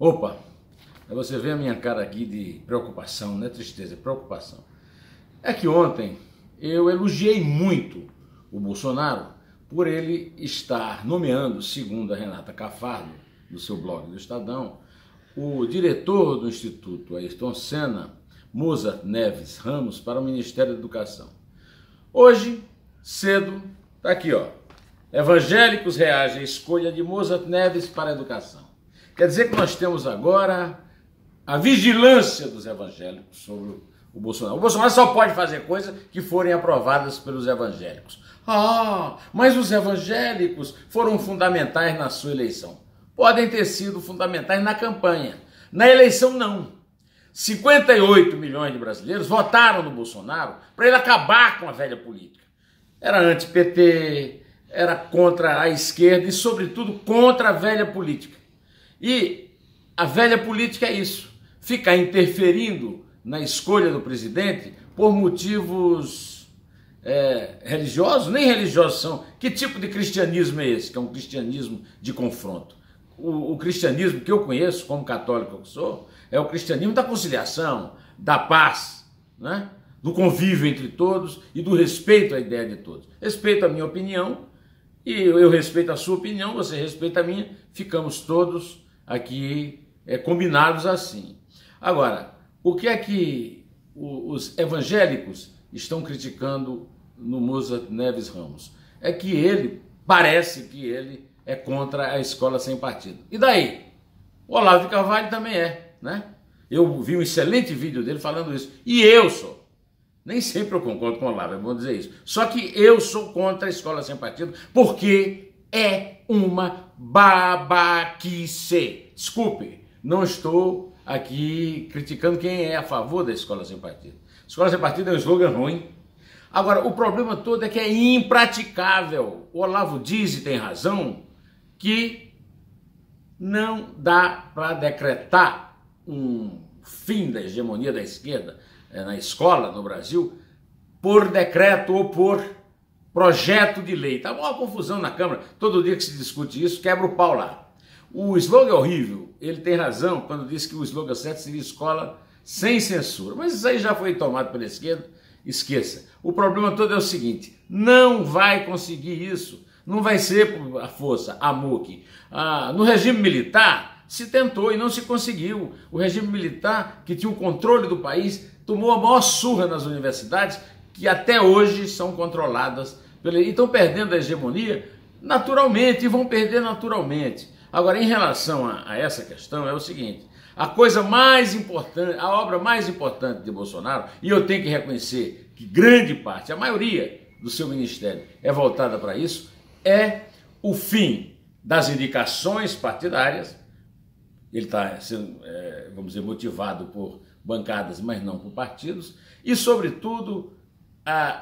Opa, você vê a minha cara aqui de preocupação, não é tristeza, é preocupação. É que ontem eu elogiei muito o Bolsonaro por ele estar nomeando, segundo a Renata Cafardo, no seu blog do Estadão, o diretor do Instituto Ayrton Senna, Mozart Neves Ramos, para o Ministério da Educação. Hoje, cedo, tá aqui, ó. Evangélicos reagem à escolha de Mozart Neves para a educação. Quer dizer que nós temos agora a vigilância dos evangélicos sobre o Bolsonaro. O Bolsonaro só pode fazer coisas que forem aprovadas pelos evangélicos. Ah, mas os evangélicos foram fundamentais na sua eleição. Podem ter sido fundamentais na campanha. Na eleição, não. 58 milhões de brasileiros votaram no Bolsonaro para ele acabar com a velha política. Era anti-PT, era contra a esquerda e, sobretudo, contra a velha política. E a velha política é isso, ficar interferindo na escolha do presidente por motivos religiosos, nem religiosos são. Que tipo de cristianismo é esse? Que é um cristianismo de confronto. O cristianismo que eu conheço, como católico que sou, é o cristianismo da conciliação, da paz, né? Do convívio entre todos e do respeito à ideia de todos. Respeito a minha opinião e eu respeito a sua opinião, você respeita a minha, ficamos todos aqui combinados assim. Agora, o que é que os evangélicos estão criticando no Mozart Neves Ramos? É que ele, parece que ele é contra a Escola Sem Partido. E daí? O Olavo de Carvalho também é, né? Eu vi um excelente vídeo dele falando isso. E eu sou. Nem sempre eu concordo com o Olavo, é bom dizer isso. Só que eu sou contra a Escola Sem Partido porque é uma babaquice. Desculpe, não estou aqui criticando quem é a favor da Escola Sem Partido. Escola Sem Partido é um slogan ruim. Agora, o problema todo é que é impraticável. O Olavo diz, e tem razão, que não dá para decretar um fim da hegemonia da esquerda na escola, no Brasil, por decreto ou por projeto de lei. Tá uma confusão na Câmara, todo dia que se discute isso, quebra o pau lá. O slogan é horrível, ele tem razão quando diz que o slogan certo seria escola sem censura, mas isso aí já foi tomado pela esquerda, esqueça. O problema todo é o seguinte, não vai conseguir isso, não vai ser por força, a MUC. No regime militar, se tentou e não se conseguiu. O regime militar, que tinha o controle do país, tomou a maior surra nas universidades, que até hoje são controladas pela... e estão perdendo a hegemonia naturalmente, e vão perder naturalmente. Agora, em relação a essa questão, é o seguinte, a coisa mais importante, a obra mais importante de Bolsonaro, e eu tenho que reconhecer que grande parte, a maioria do seu ministério é voltada para isso, é o fim das indicações partidárias. Ele está sendo, vamos dizer, motivado por bancadas, mas não por partidos, e, sobretudo,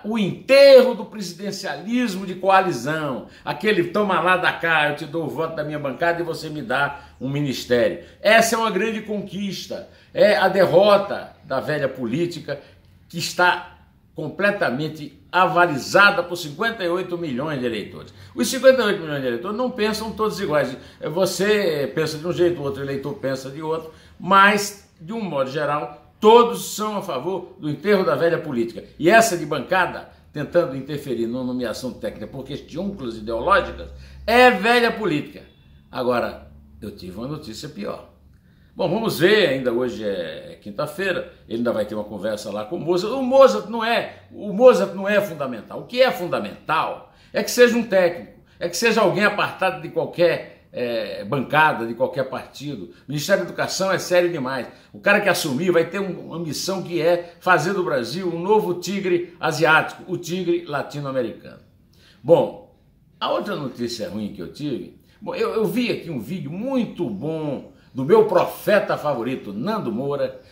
o enterro do presidencialismo de coalizão, aquele toma lá da cá, eu te dou o voto da minha bancada e você me dá um ministério. Essa é uma grande conquista, é a derrota da velha política que está completamente avalizada por 58 milhões de eleitores. Os 58 milhões de eleitores não pensam todos iguais. Você pensa de um jeito, o outro eleitor pensa de outro, mas, de um modo geral, todos são a favor do enterro da velha política. E essa de bancada, tentando interferir na nomeação técnica por questões ideológicas, é velha política. Agora, eu tive uma notícia pior. Bom, vamos ver, ainda hoje é quinta-feira, ele ainda vai ter uma conversa lá com o Mozart. O Mozart não é fundamental. O que é fundamental é que seja um técnico, é que seja alguém apartado de qualquer bancada, de qualquer partido. O Ministério da Educação é sério demais. O cara que assumir vai ter uma missão que é fazer do Brasil um novo tigre asiático, o tigre latino-americano. Bom, a outra notícia ruim que eu tive... Bom, eu vi aqui um vídeo muito bom do meu profeta favorito, Nando Moura,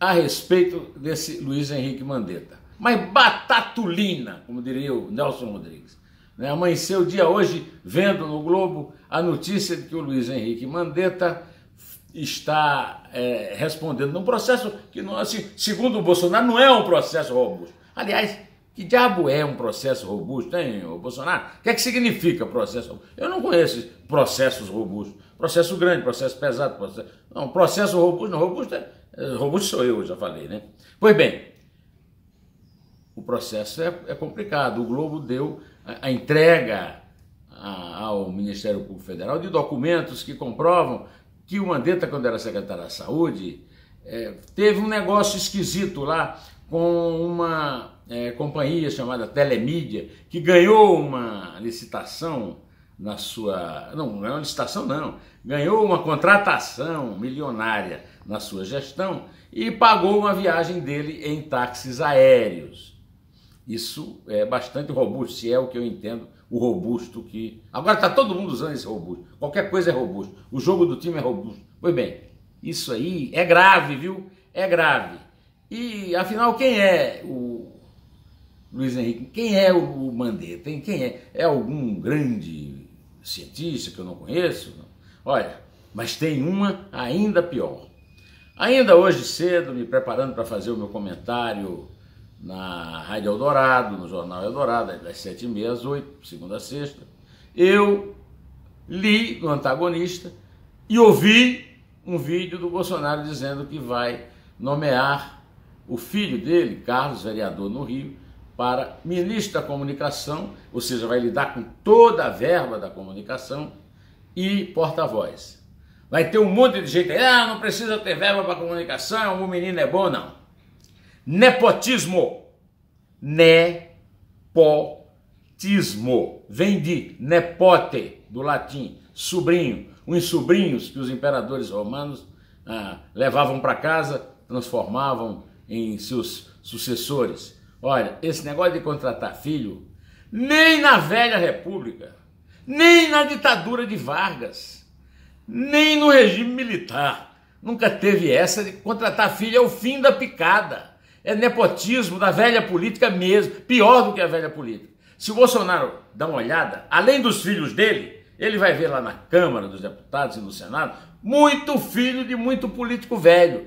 a respeito desse Luiz Henrique Mandetta. Mas batatulina, como diria o Nelson Rodrigues. Amanheceu o dia hoje, vendo no Globo, a notícia de que o Luiz Henrique Mandetta está respondendo num processo que, segundo o Bolsonaro, não é um processo robusto. Aliás, que diabo é um processo robusto, hein, Bolsonaro? O que é que significa processo robusto? Eu não conheço processos robustos. Processo grande, processo pesado, processo... Não, processo robusto, não, robusto, robusto sou eu, já falei, né? Pois bem, o processo é complicado. O Globo deu a entrega ao Ministério Público Federal de documentos que comprovam que o Mandetta, quando era secretário da Saúde, teve um negócio esquisito lá com uma companhia chamada Telemídia, que ganhou uma licitação na sua... Não é uma licitação, não. Ganhou uma contratação milionária na sua gestão e pagou uma viagem dele em táxis aéreos. Isso é bastante robusto, se é o que eu entendo, o robusto que... Agora está todo mundo usando esse robusto. Qualquer coisa é robusto. O jogo do time é robusto. Pois bem, isso aí é grave, viu? É grave. E, afinal, quem é o Luiz Henrique? Quem é o Mandetta? Quem é? É algum grande cientista que eu não conheço? Olha, mas tem uma ainda pior. Ainda hoje cedo, me preparando para fazer o meu comentário na Rádio Eldorado, no Jornal Eldorado, das 7h30 às 8h, segunda a sexta, eu li O Antagonista e ouvi um vídeo do Bolsonaro dizendo que vai nomear o filho dele, Carlos, vereador no Rio, para ministro da Comunicação, ou seja, vai lidar com toda a verba da comunicação, e porta-voz. Vai ter um monte de gente aí, ah, não precisa ter verba para comunicação, o menino é bom, não. Nepotismo. Nepotismo. Vem de nepote, do latim, sobrinho. Uns sobrinhos que os imperadores romanos levavam para casa, transformavam em seus sucessores. Olha, esse negócio de contratar filho, nem na velha república, nem na ditadura de Vargas, nem no regime militar, nunca teve essa de contratar filho, é o fim da picada, é nepotismo da velha política mesmo, pior do que a velha política. Se o Bolsonaro dá uma olhada, além dos filhos dele, ele vai ver lá na Câmara dos Deputados e no Senado, muito filho de muito político velho.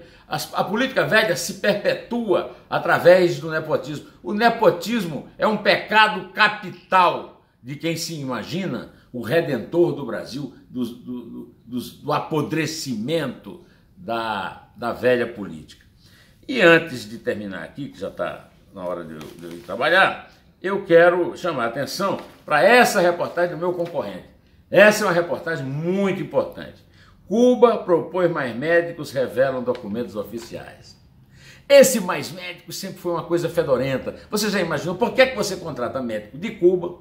A política velha se perpetua através do nepotismo. O nepotismo é um pecado capital de quem se imagina o redentor do Brasil, do apodrecimento da velha política. E antes de terminar aqui, que já está na hora de eu ir trabalhar, eu quero chamar a atenção para essa reportagem do meu concorrente. Essa é uma reportagem muito importante. Cuba propõe mais médicos, revelam documentos oficiais. Esse mais médicos sempre foi uma coisa fedorenta. Você já imaginou por que você contrata médico de Cuba,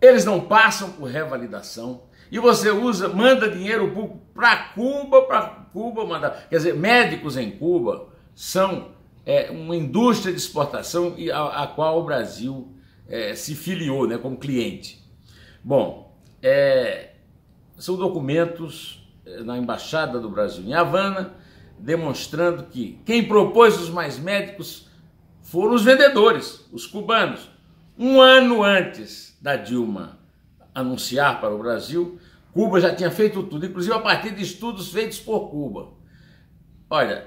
eles não passam por revalidação, e você manda dinheiro público para Cuba mandar. Quer dizer, médicos em Cuba são uma indústria de exportação a qual o Brasil se filiou, né, como cliente. Bom, são documentos na Embaixada do Brasil em Havana, demonstrando que quem propôs os mais médicos foram os vendedores, os cubanos. Um ano antes da Dilma anunciar para o Brasil, Cuba já tinha feito tudo, inclusive a partir de estudos feitos por Cuba. Olha,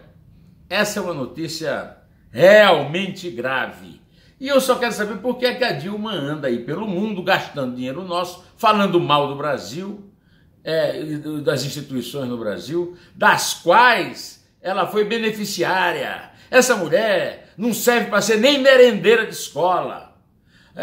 essa é uma notícia realmente grave. E eu só quero saber por que é que a Dilma anda aí pelo mundo gastando dinheiro nosso, falando mal do Brasil, das instituições no Brasil, das quais ela foi beneficiária. Essa mulher não serve para ser nem merendeira de escola,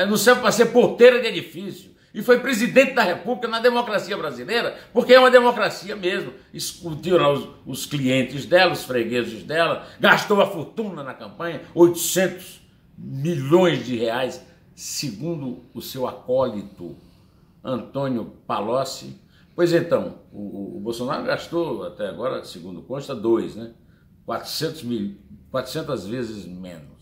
não serve para ser porteira de edifício, e foi presidente da República na democracia brasileira, porque é uma democracia mesmo. Escutiu lá os clientes dela, os fregueses dela, gastou a fortuna na campanha, 800 milhões de reais, segundo o seu acólito Antônio Palocci. Pois então, o Bolsonaro gastou até agora, segundo consta, 2, né? 400 vezes menos.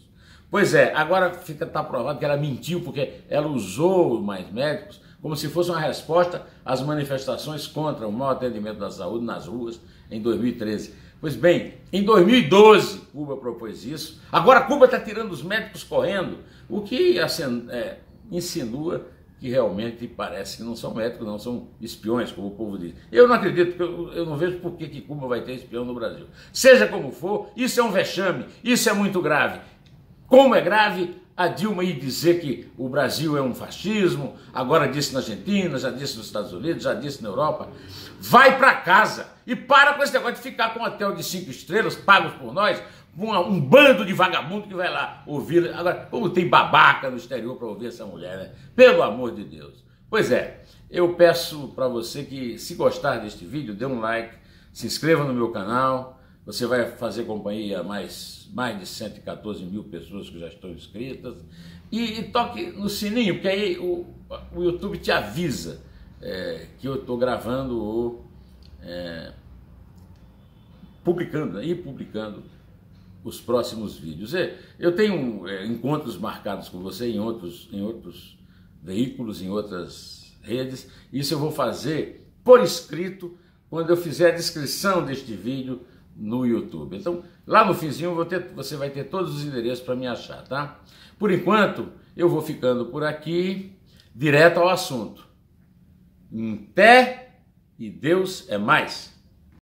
Pois é, agora está provado que ela mentiu, porque ela usou mais médicos como se fosse uma resposta às manifestações contra o mau atendimento da saúde nas ruas em 2013. Pois bem, em 2012 Cuba propôs isso, agora Cuba está tirando os médicos correndo, o que insinua que realmente parece que não são médicos, não são espiões, como o povo diz. Eu não acredito, porque eu não vejo por que Cuba vai ter espião no Brasil. Seja como for, isso é um vexame, isso é muito grave. Como é grave a Dilma ir dizer que o Brasil é um fascismo, agora disse na Argentina, já disse nos Estados Unidos, já disse na Europa. Vai para casa e para com esse negócio de ficar com um hotel de 5 estrelas, pagos por nós, um bando de vagabundo que vai lá ouvir. Agora, como tem babaca no exterior para ouvir essa mulher, né? Pelo amor de Deus. Pois é, eu peço para você que, se gostar deste vídeo, dê um like, se inscreva no meu canal. Você vai fazer companhia a mais de 114 mil pessoas que já estão inscritas. E toque no sininho, porque aí o YouTube te avisa que eu estou gravando ou publicando os próximos vídeos. Eu tenho encontros marcados com você em outros veículos, em outras redes. Isso eu vou fazer por escrito quando eu fizer a descrição deste vídeo no YouTube. Então, lá no finzinho você vai ter todos os endereços para me achar, tá? Por enquanto, eu vou ficando por aqui, direto ao assunto. Até e Deus é mais.